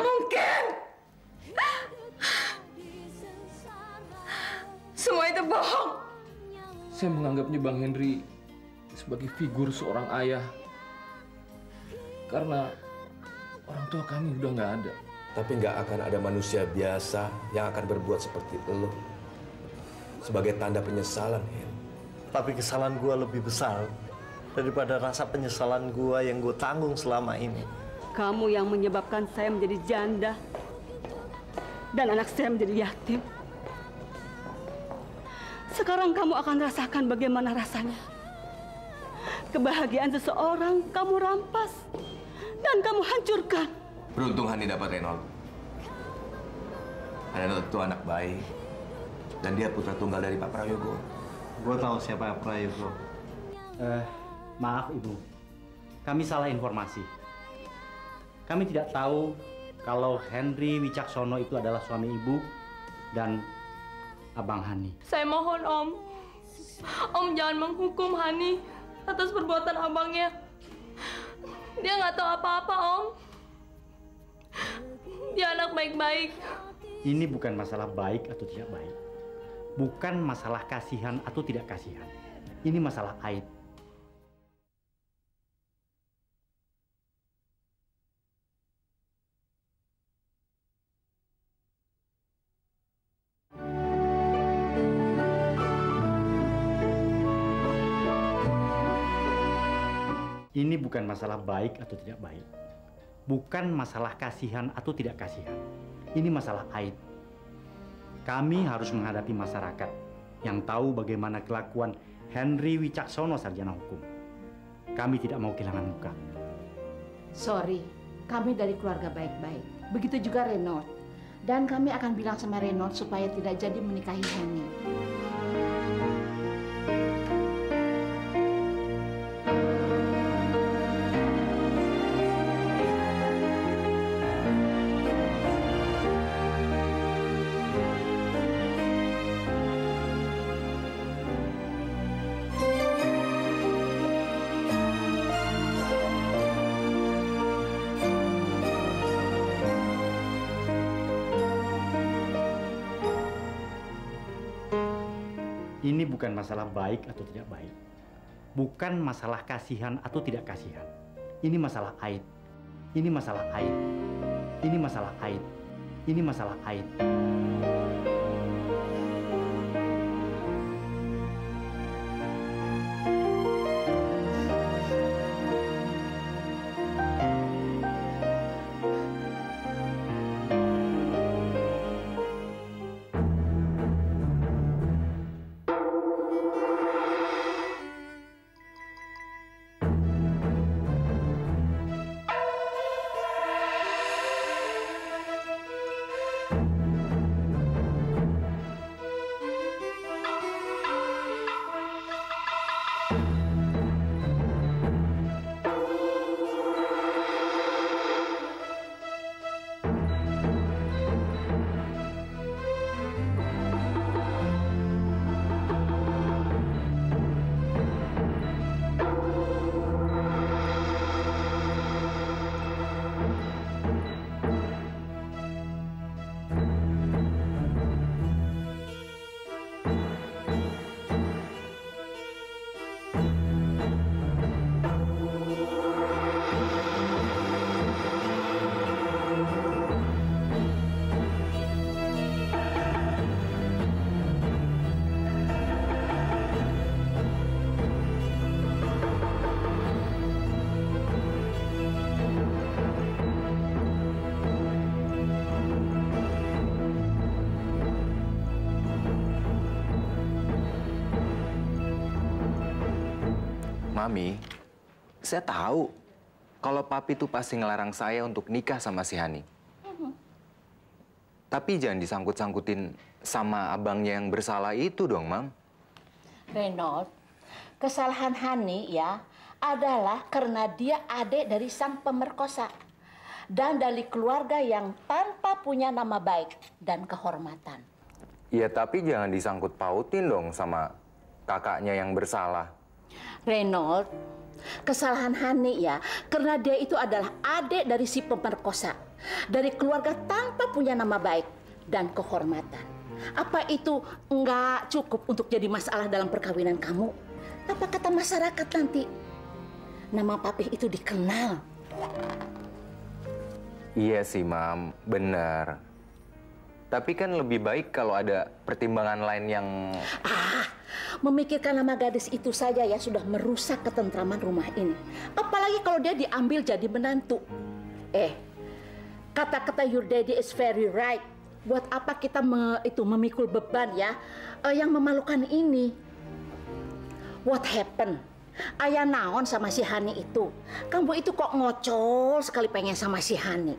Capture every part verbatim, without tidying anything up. Nggak mungkin. Semua itu bohong. Saya menganggapnya Bang Henry sebagai figur seorang ayah. Karena orang tua kami udah nggak ada. Tapi nggak akan ada manusia biasa yang akan berbuat seperti lo. Sebagai tanda penyesalan, Hen. Tapi kesalahan gue lebih besar daripada rasa penyesalan gue yang gue tanggung selama ini. Kamu yang menyebabkan saya menjadi janda. Dan anak saya menjadi yatim. Sekarang kamu akan rasakan bagaimana rasanya. Kebahagiaan seseorang kamu rampas. Dan kamu hancurkan. Beruntung Hani dapat Renold. Renold itu anak baik. Dan dia putra tunggal dari Pak Prayogo. Gue tahu siapa Pak Prayogo. Eh, maaf Ibu. Kami salah informasi. Kami tidak tahu kalau Henry Wicaksono itu adalah suami Ibu dan Abang Hani. Saya mohon Om. Om jangan menghukum Hani atas perbuatan abangnya. Dia nggak tahu apa-apa, Om. Dia anak baik-baik. Ini bukan masalah baik atau tidak baik. Bukan masalah kasihan atau tidak kasihan. Ini masalah aib. Ini bukan masalah baik atau tidak baik. Bukan masalah kasihan atau tidak kasihan. Ini masalah aib. Kami harus menghadapi masyarakat yang tahu bagaimana kelakuan Henry Wicaksono, sarjana hukum. Kami tidak mau kehilangan muka. Sorry, kami dari keluarga baik-baik. Begitu juga Renold. Dan kami akan bilang sama Renold supaya tidak jadi menikahi Hani. Ini bukan masalah baik atau tidak baik. Bukan masalah kasihan atau tidak kasihan. Ini masalah aib. Ini masalah aib. Ini masalah aib. Ini masalah aib. Mami, saya tahu kalau papi itu pasti ngelarang saya untuk nikah sama si Hani. Mm-hmm. Tapi jangan disangkut-sangkutin sama abangnya yang bersalah itu dong, Mam. Renold, kesalahan Hani ya adalah karena dia adik dari sang pemerkosa. Dan dari keluarga yang tanpa punya nama baik dan kehormatan. Ya, tapi jangan disangkut pautin dong sama kakaknya yang bersalah. Renold, kesalahan Hani ya, karena dia itu adalah adik dari si pemerkosa. dari keluarga tanpa punya nama baik dan kehormatan. Apa itu nggak cukup untuk jadi masalah dalam perkawinan kamu? Apa kata masyarakat nanti? Nama papih itu dikenal. Iya sih, Mam. Benar. Tapi kan lebih baik kalau ada pertimbangan lain yang... Ah, memikirkan nama gadis itu saja ya sudah merusak ketentraman rumah ini. Apalagi kalau dia diambil jadi menantu. Eh, kata-kata your daddy is very right. Buat apa kita me, itu memikul beban ya uh, yang memalukan ini? What happened? Ayah naon sama si Hani itu? Kamu itu kok ngocol sekali pengen sama si Hani?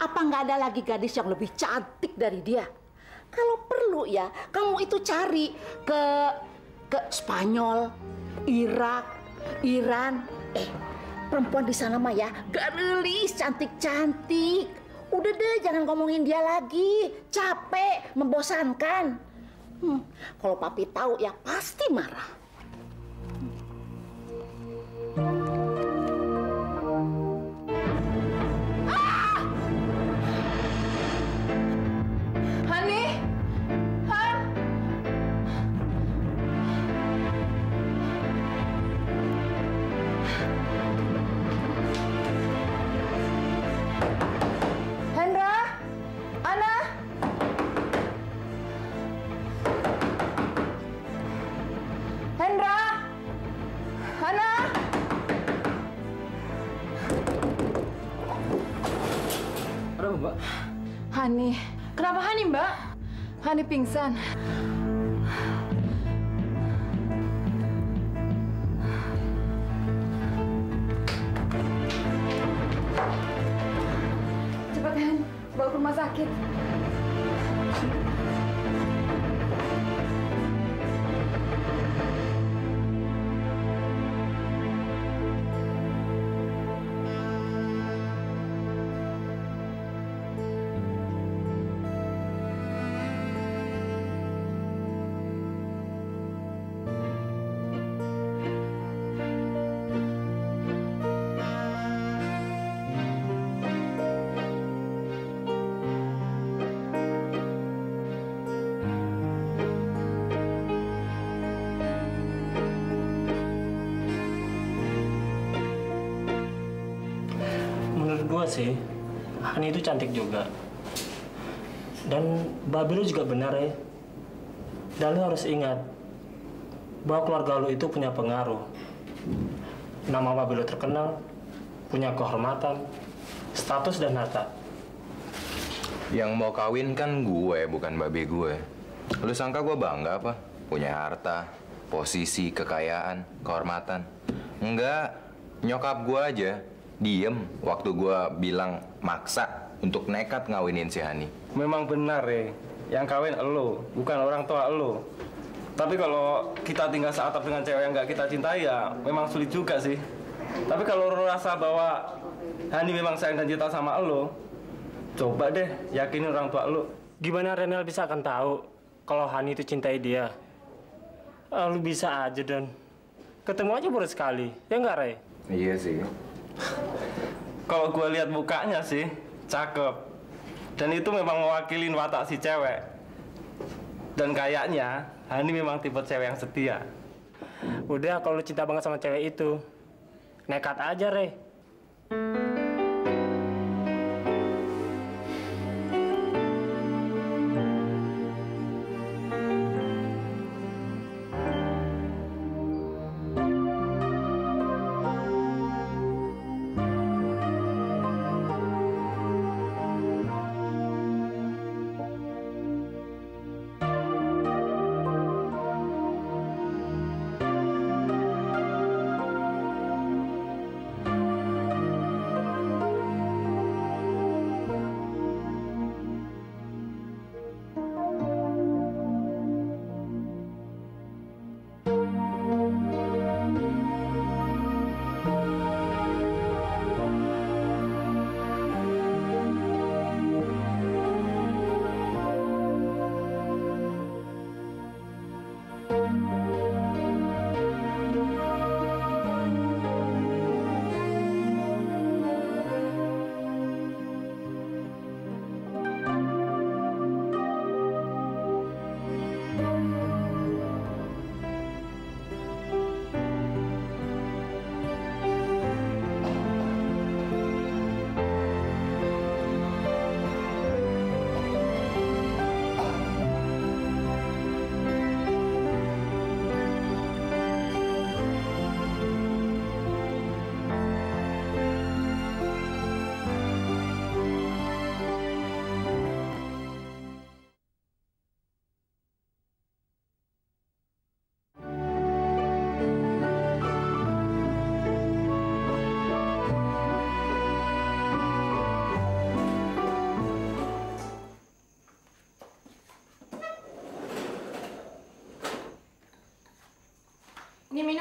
Apa nggak ada lagi gadis yang lebih cantik dari dia? Kalau perlu ya, kamu itu cari ke ke Spanyol, Irak, Iran. Eh, perempuan di sana mah ya, gadis cantik-cantik. Udah deh, jangan ngomongin dia lagi. Capek, membosankan. Hmm, kalau papi tahu ya pasti marah. Hani, kenapa Hani, Mbak? Hani pingsan. Cepat, Han, bawa ke rumah sakit. Sih, Hani itu cantik juga. Dan Babi lu juga benar ya. Dan lu harus ingat bahwa keluarga lu itu punya pengaruh. Nama Babi lu terkenal, punya kehormatan, status dan harta. Yang mau kawin kan gue, bukan Babi gue. Lu sangka gue bangga apa? Punya harta, posisi, kekayaan, kehormatan. Enggak, nyokap gue aja diem waktu gue bilang maksa untuk nekat ngawinin si Hani. Memang benar ya, yang kawin elu, bukan orang tua elu. Tapi kalau kita tinggal seatap dengan cewek yang nggak kita cintai ya memang sulit juga sih. Tapi kalau lu rasa bahwa Hani memang sayang dan cinta sama elu, coba deh yakinin orang tua elu. Gimana Renol bisa akan tahu kalau Hani itu cintai dia? Lu bisa aja, Don. Ketemu aja baru sekali, ya nggak, Rey? Iya sih. Kalau gue lihat mukanya sih cakep, dan itu memang mewakili watak si cewek. Dan kayaknya Hani memang tipe cewek yang setia. Udah, kalau lu cinta banget sama cewek itu, nekat aja, Rey.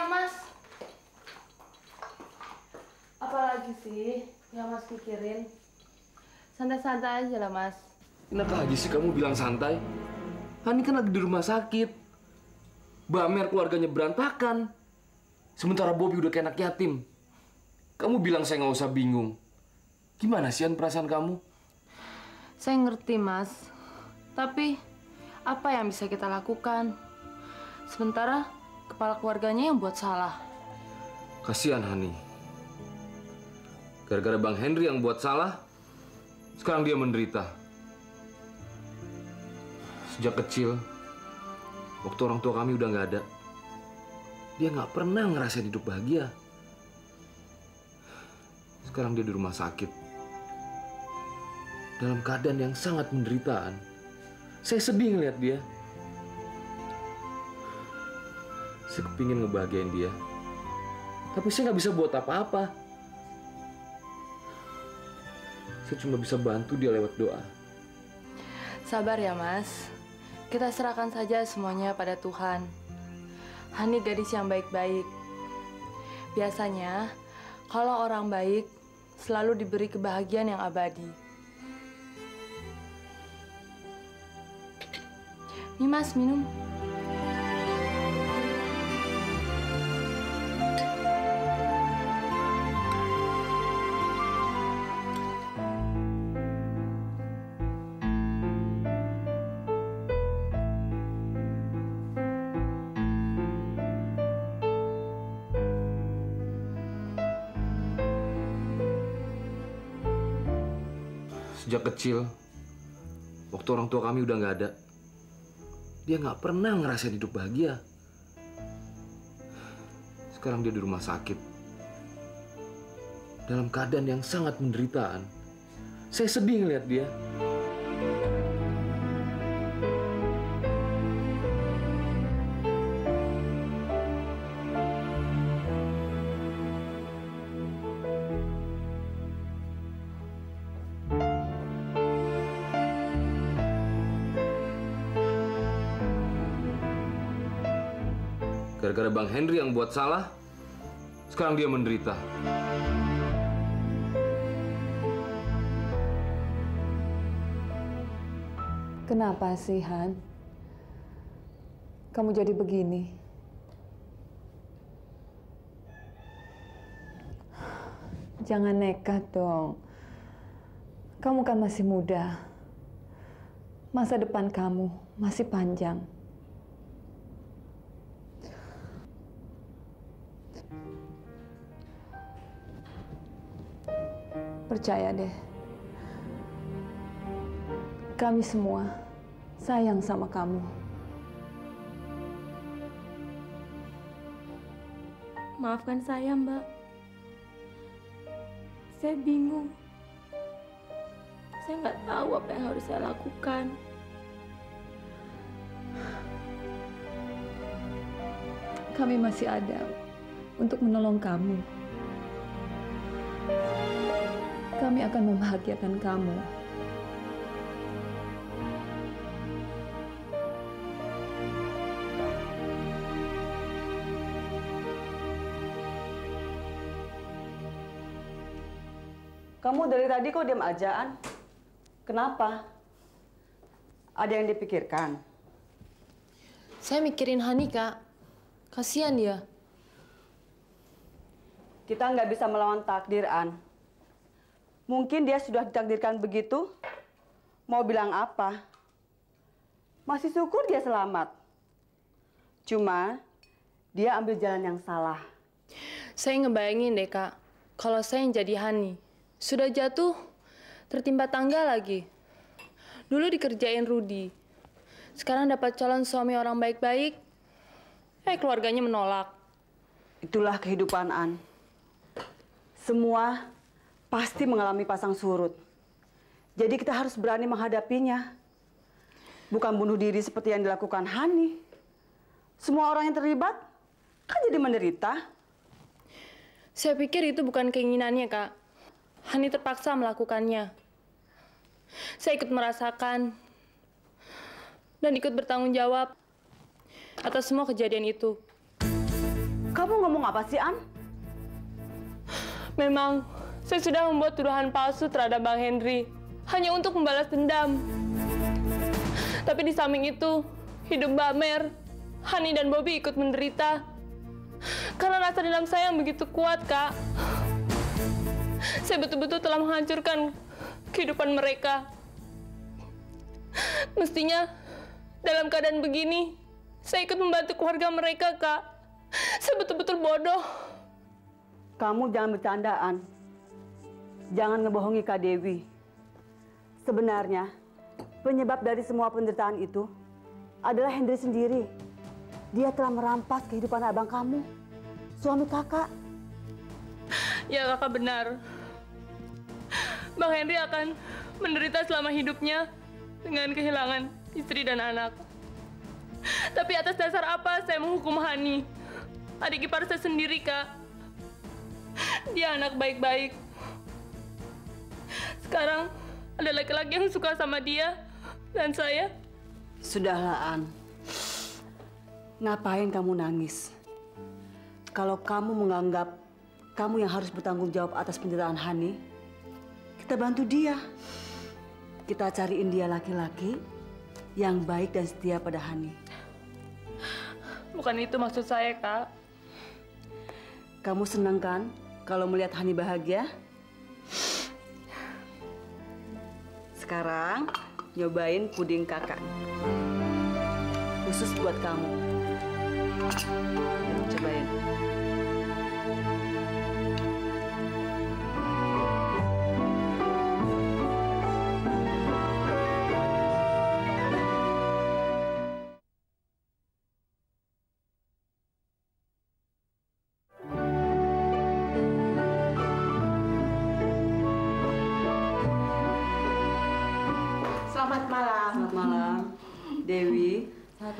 ya Mas? Apalagi sih yang Mas pikirin? Santai-santai aja lah Mas. Kenapa lagi sih kamu bilang santai? Hani kan lagi di rumah sakit. Mbak Mer keluarganya berantakan. Sementara Bobby udah kayak anak yatim. Kamu bilang saya nggak usah bingung. Gimana sih An perasaan kamu? Saya ngerti Mas. Tapi apa yang bisa kita lakukan? Sementara kepala keluarganya yang buat salah. Kasihan Hani. Gara-gara Bang Henry yang buat salah, sekarang dia menderita. Sejak kecil, waktu orang tua kami udah nggak ada, dia nggak pernah ngerasain hidup bahagia. Sekarang dia di rumah sakit, dalam keadaan yang sangat menderitaan. Saya sedih ngeliat dia. Saya kepingin ngebahagiain dia, tapi saya nggak bisa buat apa-apa. Saya cuma bisa bantu dia lewat doa. Sabar ya Mas, kita serahkan saja semuanya pada Tuhan. Hani gadis yang baik-baik. Biasanya kalau orang baik selalu diberi kebahagiaan yang abadi. Nih Mas, minum. Sejak kecil, waktu orang tua kami udah nggak ada, dia nggak pernah ngerasain hidup bahagia. Sekarang dia di rumah sakit, dalam keadaan yang sangat menderitaan. Saya sedih ngeliat dia. Gara-gara Bang Henry yang buat salah, sekarang dia menderita. Kenapa sih, Han? Kamu jadi begini? Jangan nekat dong. Kamu kan masih muda. Masa depan kamu masih panjang. Percaya deh, kami semua sayang sama kamu. Maafkan saya, Mbak. Saya bingung. Saya nggak tahu apa yang harus saya lakukan. Kami masih ada untuk menolong kamu. Kami akan membahagiakan kamu. Kamu dari tadi kok diam ajaan? Kenapa? Ada yang dipikirkan? Saya mikirin Hani, Kak. Kasihan dia. Kita nggak bisa melawan takdir, An. Mungkin dia sudah ditakdirkan begitu, mau bilang apa? Masih syukur dia selamat. Cuma, dia ambil jalan yang salah. Saya ngebayangin deh, Kak, kalau saya yang jadi Hani. Sudah jatuh, tertimpa tangga lagi. Dulu dikerjain Rudy. Sekarang dapat calon suami orang baik-baik, eh keluarganya menolak. Itulah kehidupan, An. Semua pasti mengalami pasang surut. Jadi kita harus berani menghadapinya. Bukan bunuh diri seperti yang dilakukan Hani. Semua orang yang terlibat kan jadi menderita. Saya pikir itu bukan keinginannya, Kak. Hani terpaksa melakukannya. Saya ikut merasakan dan ikut bertanggung jawab atas semua kejadian itu. Kamu ngomong apa sih, An? Memang, saya sudah membuat tuduhan palsu terhadap Bang Henry. Hanya untuk membalas dendam. Tapi di samping itu, hidup Mbak Mer, Hani dan Bobby ikut menderita. Karena rasa dendam saya yang begitu kuat, Kak. Saya betul-betul telah menghancurkan kehidupan mereka. Mestinya, dalam keadaan begini, saya ikut membantu keluarga mereka, Kak. Saya betul-betul bodoh. Kamu jangan bercandaan. Jangan ngebohongi Kak Dewi. Sebenarnya, penyebab dari semua penderitaan itu adalah Henry sendiri. Dia telah merampas kehidupan abang kamu, suami kakak. Ya, kakak benar. Bang Henry akan menderita selama hidupnya dengan kehilangan istri dan anak. Tapi atas dasar apa saya menghukum Hani? Adik ipar saya sendiri, Kak. Dia anak baik-baik. Sekarang ada laki-laki yang suka sama dia dan saya. Sudahlah, An. Ngapain kamu nangis? Kalau kamu menganggap kamu yang harus bertanggung jawab atas penderitaan Hani, kita bantu dia. Kita cariin dia laki-laki yang baik dan setia pada Hani. Bukan itu maksud saya, Kak. Kamu senang kan kalau melihat Hani bahagia? Sekarang, nyobain puding kakak. Khusus buat kamu. Cobain.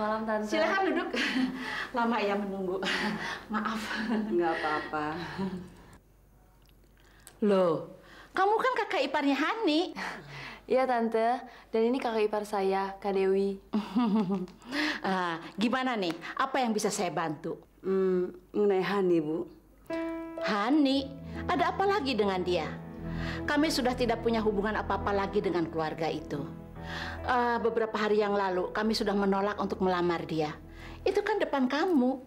Malam, Tante. Silahkan duduk. Lama ya menunggu. Maaf. Nggak apa-apa. Loh, kamu kan kakak iparnya Hani. Iya, Tante. Dan ini kakak ipar saya, Kak Dewi. uh, gimana nih? Apa yang bisa saya bantu? Hmm, mengenai Hani, Bu. Hani? Ada apa lagi dengan dia? Kami sudah tidak punya hubungan apa-apa lagi dengan keluarga itu. Uh, beberapa hari yang lalu, kami sudah menolak untuk melamar dia. Itu kan depan kamu.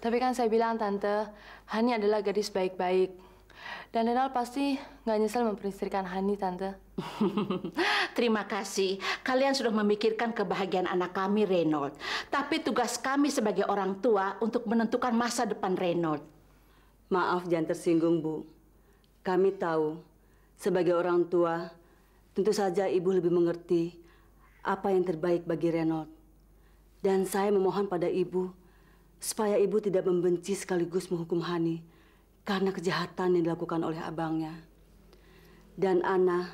Tapi kan saya bilang, Tante, Hani adalah gadis baik-baik. Dan Renol pasti nggak nyesel memperistrikan Hani, Tante. Terima kasih. Kalian sudah memikirkan kebahagiaan anak kami, Renold. Tapi tugas kami sebagai orang tua untuk menentukan masa depan Renold. Maaf, jangan tersinggung, Bu. Kami tahu, sebagai orang tua, tentu saja Ibu lebih mengerti apa yang terbaik bagi Renold. Dan saya memohon pada Ibu, supaya Ibu tidak membenci sekaligus menghukum Hani karena kejahatan yang dilakukan oleh abangnya. Dan Ana,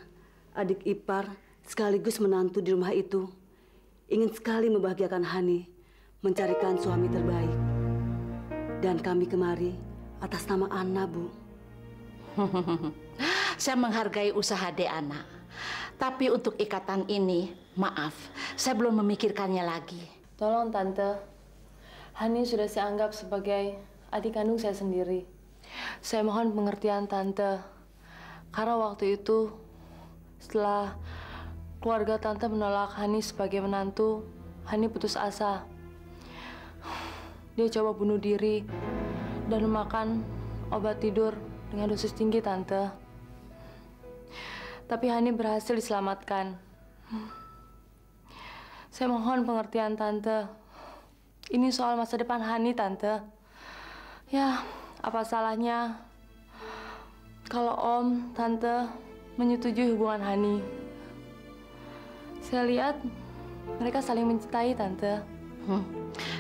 adik ipar sekaligus menantu di rumah itu, ingin sekali membahagiakan Hani, mencarikan suami terbaik. Dan kami kemari atas nama Ana, Bu. Saya menghargai usaha De Ana. Tapi untuk ikatan ini, maaf, saya belum memikirkannya lagi. Tolong, Tante. Hani sudah saya anggap sebagai adik kandung saya sendiri. Saya mohon pengertian, Tante. Karena waktu itu, setelah keluarga Tante menolak Hani sebagai menantu, Hani putus asa. Dia coba bunuh diri dan memakan obat tidur dengan dosis tinggi, Tante. Tapi Hani berhasil diselamatkan. Saya mohon pengertian, Tante. Ini soal masa depan Hani, Tante. Ya, apa salahnya kalau Om, Tante menyetujui hubungan Hani? Saya lihat mereka saling mencintai, Tante. Hmm.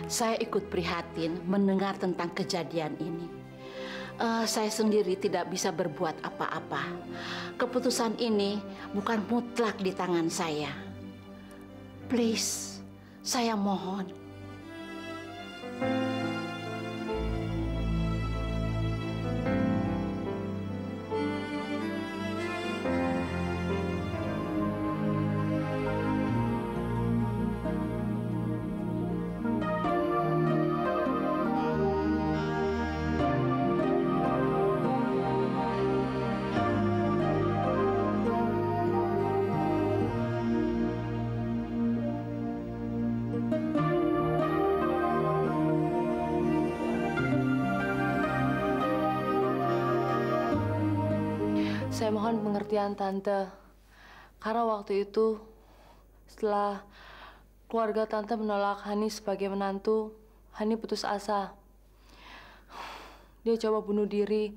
Saya ikut prihatin mendengar tentang kejadian ini. Uh, saya sendiri tidak bisa berbuat apa-apa. Keputusan ini bukan mutlak di tangan saya. Please, saya mohon. Saya mohon pengertian Tante, karena waktu itu setelah keluarga Tante menolak Hani sebagai menantu, Hani putus asa. Dia coba bunuh diri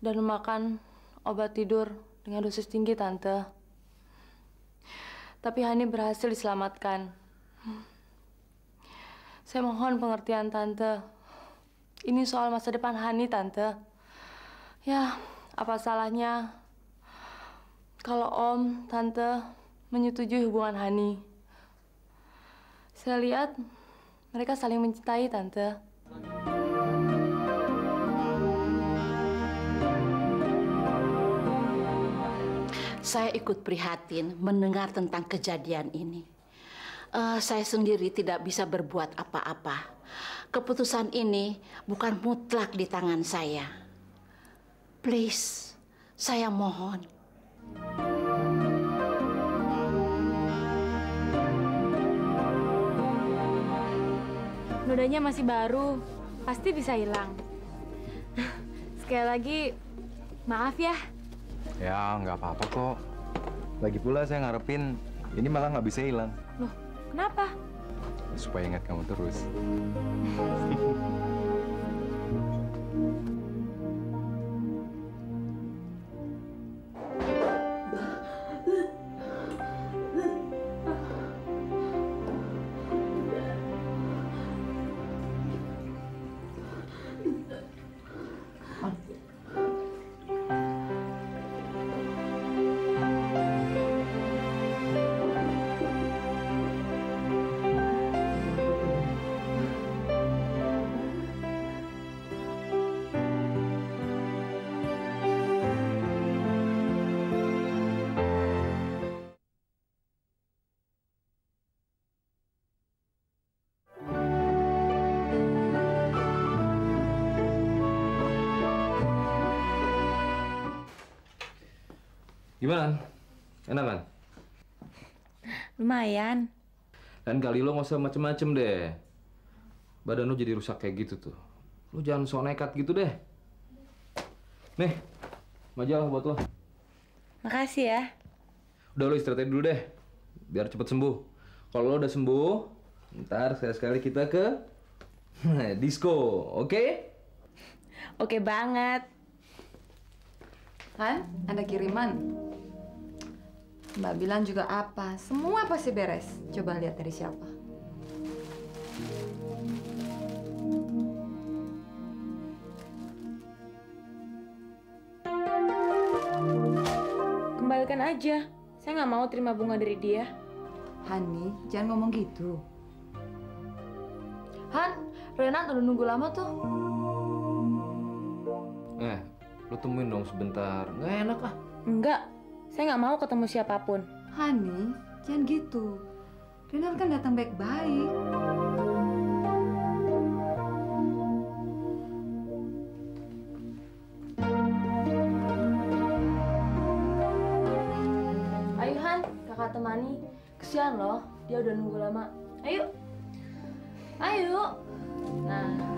dan memakan obat tidur dengan dosis tinggi, Tante. Tapi Hani berhasil diselamatkan. Saya mohon pengertian Tante. Ini soal masa depan Hani, Tante. Ya, apa salahnya kalau Om, Tante menyetujui hubungan Hani? Saya lihat mereka saling mencintai, Tante. Saya ikut prihatin mendengar tentang kejadian ini. Uh, saya sendiri tidak bisa berbuat apa-apa. Keputusan ini bukan mutlak di tangan saya. Please, saya mohon. Nodanya masih baru, pasti bisa hilang. Sekali lagi, maaf ya. Ya, nggak apa-apa kok. Lagi pula saya ngarepin ini malah nggak bisa hilang. Loh. Kenapa? Supaya ingat kamu terus. Gimana? Enak kan? Lumayan. Dan kali lo nggak usah macem-macem deh. Badan lo jadi rusak kayak gitu tuh. Lo jangan so nekat gitu deh. Nih, majalah buat lo. Makasih ya. Udah, lo istirahat dulu deh. Biar cepet sembuh. Kalau lo udah sembuh, ntar sekali-sekali kita ke disco, oke? Okay? Oke okay banget. Kan, ada kiriman. Mbak bilang juga apa? Semua pasti beres. Coba lihat dari siapa. Kembalikan aja. Saya nggak mau terima bunga dari dia. Hani, jangan ngomong gitu. Han, Renold udah nunggu lama tuh. Eh, lu temuin dong sebentar. Nggak enak ah. Enggak. Saya nggak mau ketemu siapapun. Hani, jangan gitu. Renol kan datang baik-baik. Ayo Han, kakak temani. Kesian loh, dia udah nunggu lama. Ayo. Ayo. Nah.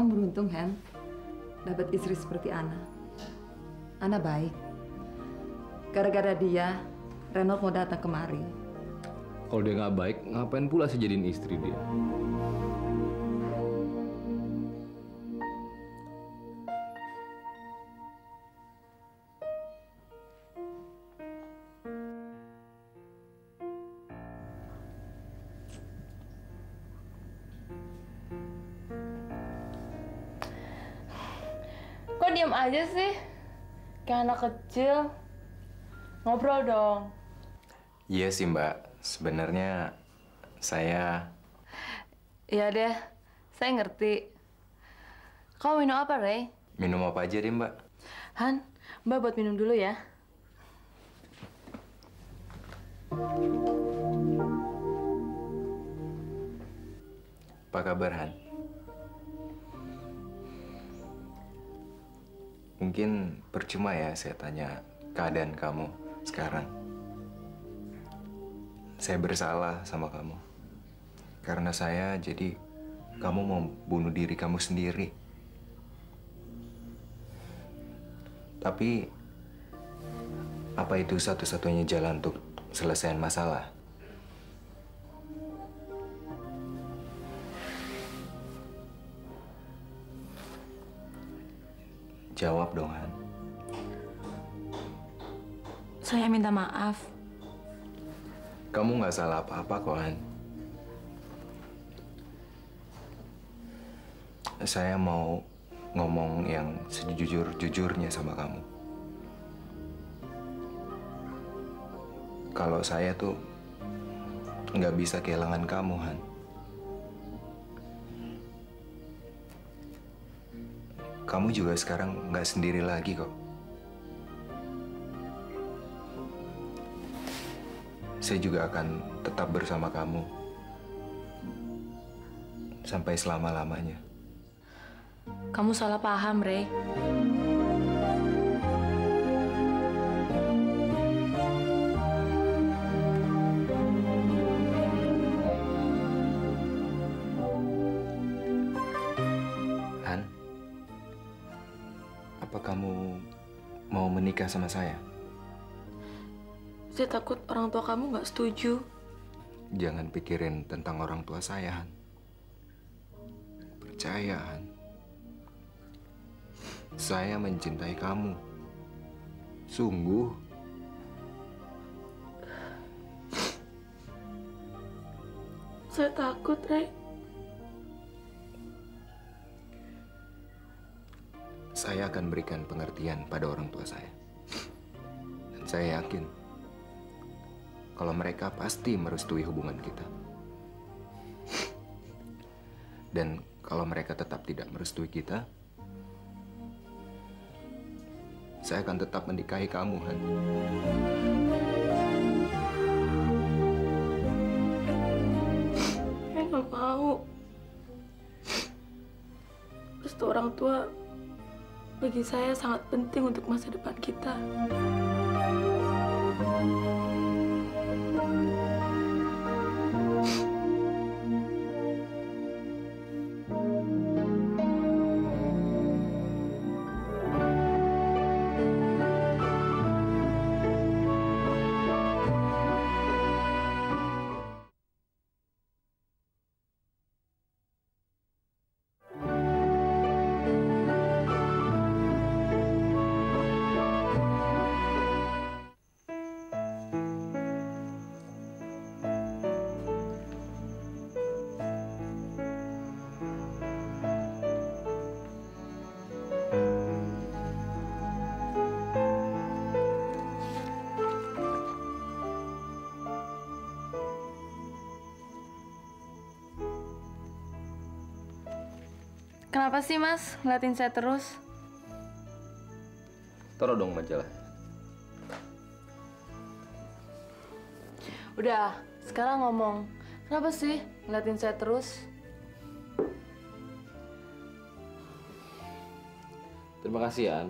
Beruntung, Hen, dapat istri seperti Ana. Ana baik. Gara-gara dia, Renold mau datang kemari. Kalau dia nggak baik, ngapain pula saya jadiin istri dia? Diam aja sih, kayak anak kecil. Ngobrol dong. Iya sih Mbak, sebenarnya saya... Iya deh, saya ngerti. Kamu minum apa, Ray? Minum apa aja deh Mbak. Han, Mbak buat minum dulu ya. Apa kabar Han? Mungkin percuma ya saya tanya keadaan kamu sekarang. Saya bersalah sama kamu. Karena saya jadi kamu mau bunuh diri kamu sendiri. Tapi apa itu satu-satunya jalan untuk selesaikan masalah? Jawab dong, Han. Saya minta maaf. Kamu nggak salah apa-apa kok, Han. Saya mau ngomong yang sejujur-jujurnya sama kamu. Kalau saya tuh nggak bisa kehilangan kamu, Han. Kamu juga sekarang nggak sendiri lagi kok. Saya juga akan tetap bersama kamu sampai selama-lamanya. Kamu salah paham, Rey. Sama saya. Saya takut orang tua kamu nggak setuju. Jangan pikirin tentang orang tua saya, Han. Percaya, Han. Saya mencintai kamu. Sungguh. Saya takut, Rey. Saya akan berikan pengertian pada orang tua saya. Saya yakin kalau mereka pasti merestui hubungan kita. Dan kalau mereka tetap tidak merestui kita, saya akan tetap menikahi kamu, Han. Saya nggak mau. Restu orang tua bagi saya sangat penting untuk masa depan kita. Kenapa sih, Mas, ngeliatin saya terus? Taruh dong majalah. Udah, sekarang ngomong. Kenapa sih ngeliatin saya terus? Terima kasih, An.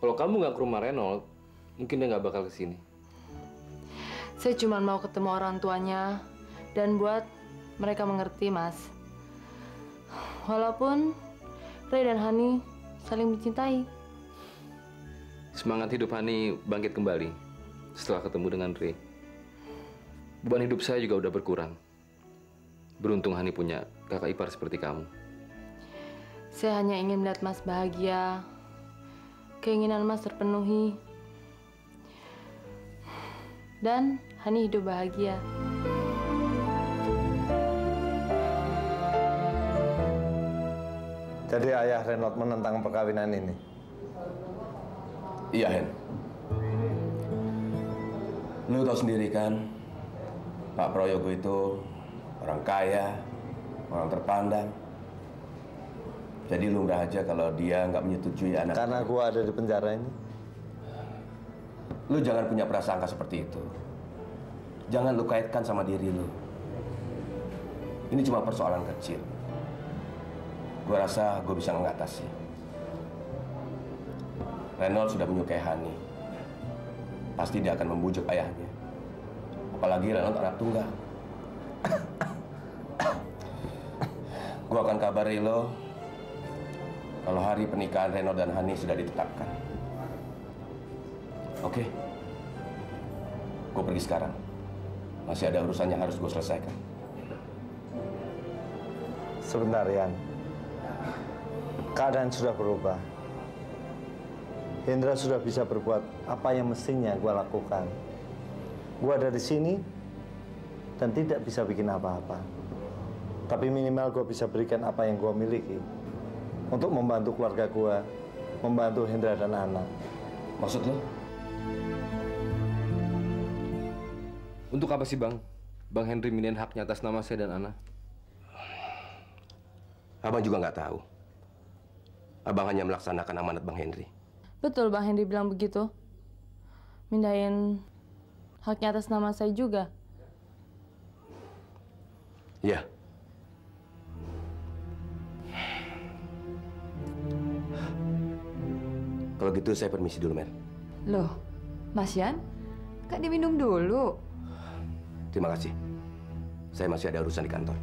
Kalau kamu nggak ke rumah Renold, mungkin dia nggak bakal kesini. Saya cuma mau ketemu orang tuanya dan buat mereka mengerti, Mas. Walaupun Rey dan Hani saling mencintai. Semangat hidup Hani bangkit kembali setelah ketemu dengan Rey. Beban hidup saya juga udah berkurang. Beruntung Hani punya kakak ipar seperti kamu. Saya hanya ingin melihat Mas bahagia. Keinginan Mas terpenuhi. Dan Hani hidup bahagia. Jadi ayah Renold menentang perkawinan ini? Iya, Hen. Lu tahu sendiri kan, Pak Prayogo itu orang kaya, orang terpandang. Jadi lumrah aja kalau dia nggak menyetujui anak. Karena gua ada di penjara ini. Lu jangan punya prasangka seperti itu. Jangan lu kaitkan sama diri lu. Ini cuma persoalan kecil. Gue rasa gue bisa mengatasi. Renol sudah menyukai Hani. Pasti dia akan membujuk ayahnya. Apalagi Renol anak tunggal. Gua akan kabari lo kalau hari pernikahan Renol dan Hani sudah ditetapkan. Oke. Okay. Gua pergi sekarang. Masih ada urusan yang harus gua selesaikan. Sebentar, Yan. Keadaan sudah berubah. Hendra sudah bisa berbuat apa yang mestinya gua lakukan. Gua ada di sini dan tidak bisa bikin apa-apa. Tapi minimal gua bisa berikan apa yang gua miliki untuk membantu keluarga gua, membantu Hendra dan anak. Maksud lo? Untuk apa sih, Bang? Bang Henry mindahin haknya atas nama saya dan anak. Abang juga nggak tahu. Abang hanya melaksanakan amanat Bang Henry. Betul, Bang Henry bilang begitu. Mindahin haknya atas nama saya juga. Ya. Kalau gitu saya permisi dulu, Mer. Loh, Mas Yan? Kak diminum dulu. Terima kasih. Saya masih ada urusan di kantor.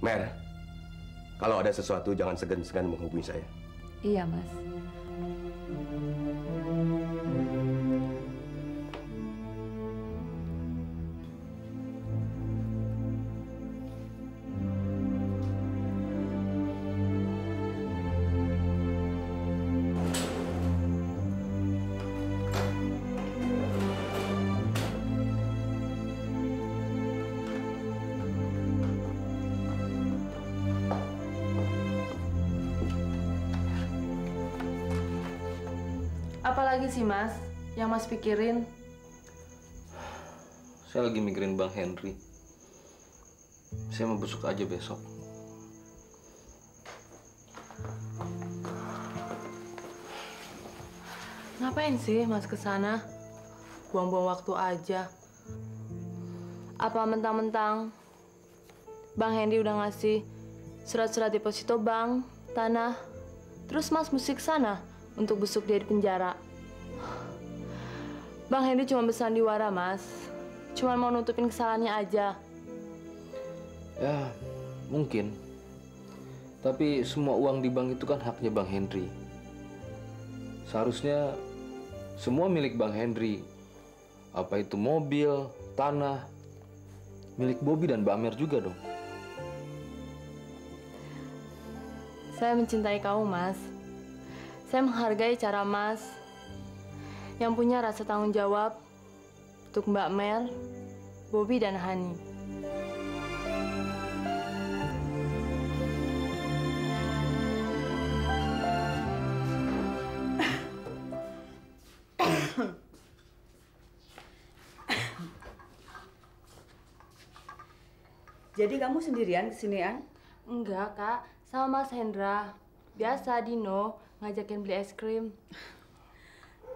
Mer, kalau ada sesuatu jangan segan-segan menghubungi saya. Iya, Mas. Apalagi sih, Mas, yang Mas pikirin? Saya lagi mikirin Bang Henry. Saya mau besuk aja besok. Ngapain sih Mas kesana? Buang-buang waktu aja. Apa mentang-mentang Bang Henry udah ngasih surat-surat deposito bank, tanah, terus Mas mesti kesana untuk besuk dia di penjara? Bang Henry cuma bersandiwara, Mas. Cuma mau nutupin kesalahannya aja. Ya, mungkin. Tapi semua uang di bank itu kan haknya Bang Henry. Seharusnya semua milik Bang Henry. Apa itu mobil, tanah, milik Bobby dan Mbak Amer juga dong. Saya mencintai kamu, Mas. Saya menghargai cara Mas yang punya rasa tanggung jawab untuk Mbak Mer, Bobby, dan Hani. Jadi kamu sendirian kesinian? Enggak, Kak. Sama Mas Hendra. Biasa Dino ngajakin beli es krim.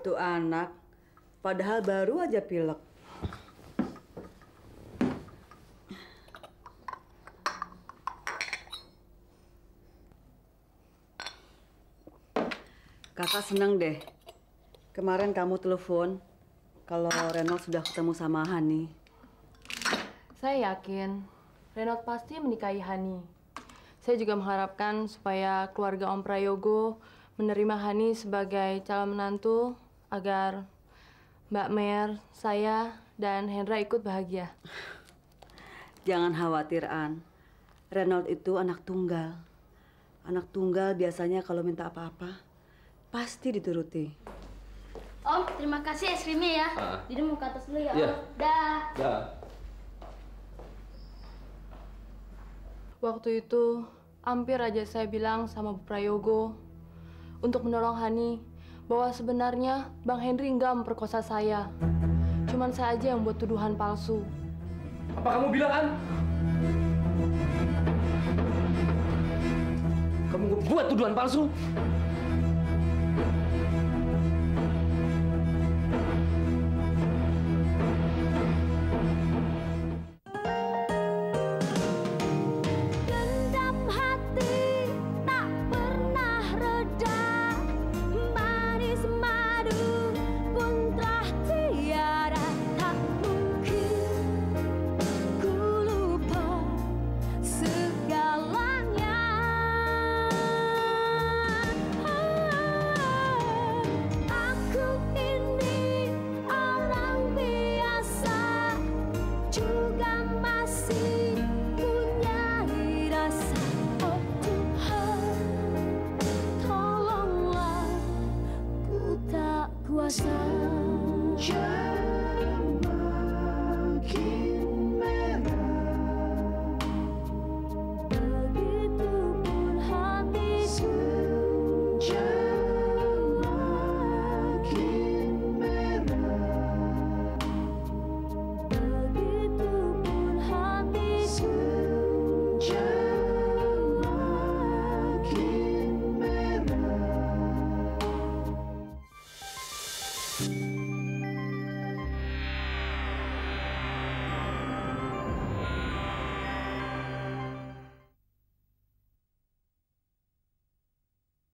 Tuh anak, padahal baru aja pilek. Kakak senang deh. Kemarin kamu telepon kalau Renold sudah ketemu sama Hani. Saya yakin Renold pasti menikahi Hani. Saya juga mengharapkan supaya keluarga Om Prayogo menerima Hani sebagai calon menantu agar Mbak Mer, saya, dan Hendra ikut bahagia. Jangan khawatir, An. Renold itu anak tunggal. Anak tunggal biasanya kalau minta apa-apa, pasti dituruti. Om, terima kasih es krimnya ya. Uh. Jadi mau ke atas dulu ya, yeah. Om. Dah. Da. Waktu itu, hampir aja saya bilang sama Bu Prayogo untuk menolong Hani, bahwa sebenarnya Bang Henry nggak memperkosa saya. Cuman saya aja yang buat tuduhan palsu. Apa kamu bilang, An? Kamu buat tuduhan palsu?